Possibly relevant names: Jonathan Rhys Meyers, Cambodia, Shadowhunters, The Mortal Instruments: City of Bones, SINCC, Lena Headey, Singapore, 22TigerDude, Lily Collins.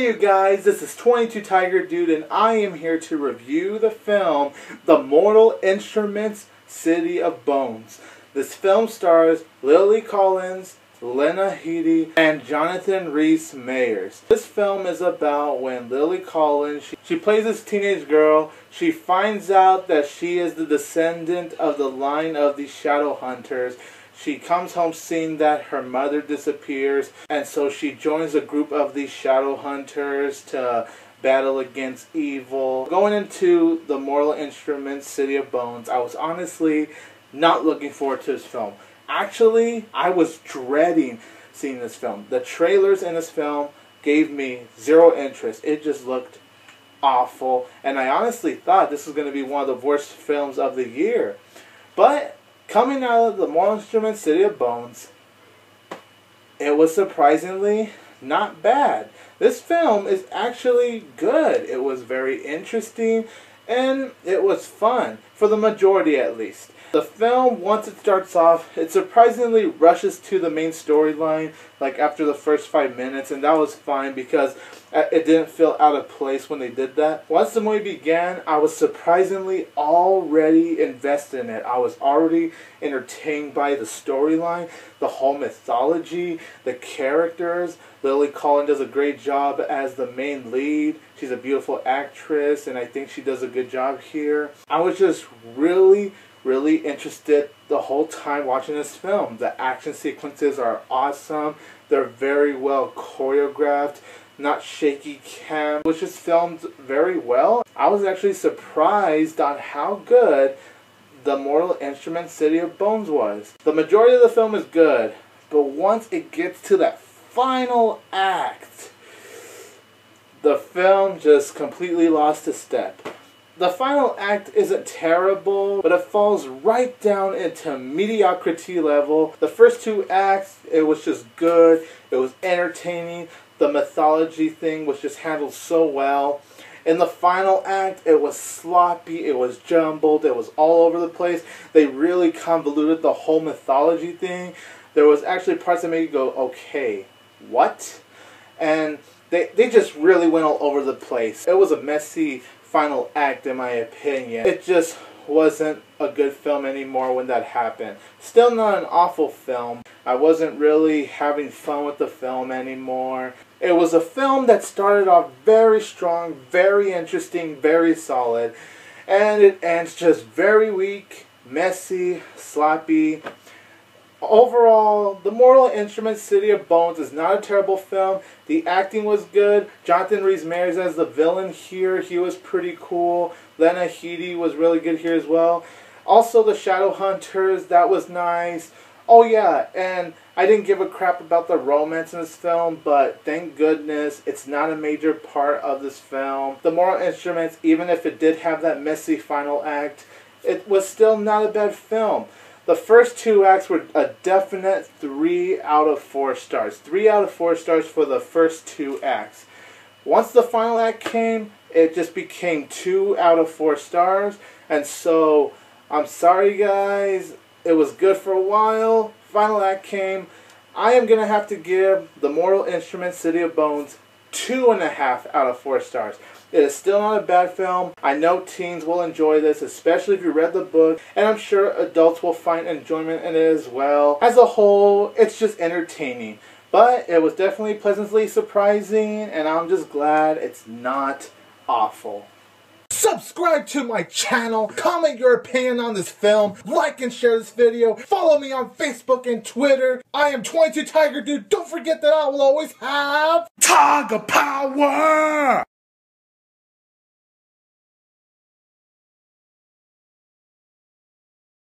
Hey you guys, this is 22TigerDude and I am here to review the film The Mortal Instruments: City of Bones. This film stars Lily Collins, Lena Headey, and Jonathan Rhys Meyers. This film is about when Lily Collins, she plays this teenage girl. She finds out that she is the descendant of the line of the Shadowhunters. She comes home seeing that her mother disappears, and so she joins a group of these shadow hunters to battle against evil. Going into The Mortal Instruments: City of Bones, I was honestly not looking forward to this film. Actually, I was dreading seeing this film. The trailers in this film gave me zero interest. It just looked awful, and I honestly thought this was going to be one of the worst films of the year. But coming out of The Mortal Instruments: City of Bones, it was surprisingly not bad. This film is actually good. It was very interesting, and it was fun, for the majority at least. The film, once it starts off, it surprisingly rushes to the main storyline, like after the first 5 minutes, and that was fine because it didn't feel out of place when they did that. Once the movie began, I was surprisingly already invested in it. I was already entertained by the storyline, the whole mythology, the characters. Lily Collins does a great job as the main lead. She's a beautiful actress, and I think she does a good job here. I was just really interested the whole time watching this film. The action sequences are awesome. They're very well choreographed, not shaky cam, which is filmed very well. I was actually surprised on how good The Mortal Instruments: City of Bones was. The majority of the film is good, but once it gets to that final act, the film just completely lost a step. The final act isn't terrible, but it falls right down into mediocrity level. The first two acts, it was just good. It was entertaining. The mythology thing was just handled so well. In the final act, it was sloppy. It was jumbled. It was all over the place. They really convoluted the whole mythology thing. There was actually parts that made you go, okay, what? And they just really went all over the place. It was a messy final act, in my opinion. It just wasn't a good film anymore when that happened. Still not an awful film. I wasn't really having fun with the film anymore. It was a film that started off very strong, very interesting, very solid, and it ends just very weak, messy, sloppy. Overall, The Mortal Instruments: City of Bones is not a terrible film. The acting was good. Jonathan Rhys Meyers as the villain here, he was pretty cool. Lena Headey was really good here as well. Also, the Shadowhunters, that was nice. Oh yeah, and I didn't give a crap about the romance in this film, but thank goodness it's not a major part of this film. The Mortal Instruments, even if it did have that messy final act, it was still not a bad film. The first two acts were a definite 3 out of 4 stars. 3 out of 4 stars for the first two acts. Once the final act came, it just became 2 out of 4 stars. And so, I'm sorry guys, it was good for a while. Final act came. I am going to have to give The Mortal Instruments: City of Bones 2.5 out of 4 stars. It is still not a bad film. I know teens will enjoy this, especially if you read the book, and I'm sure adults will find enjoyment in it as well. As a whole, it's just entertaining, but it was definitely pleasantly surprising, and I'm just glad it's not awful. Subscribe to my channel, comment your opinion on this film, like and share this video, follow me on Facebook and Twitter. I am 22TigerDude. Don't forget that I will always have Tiger Power!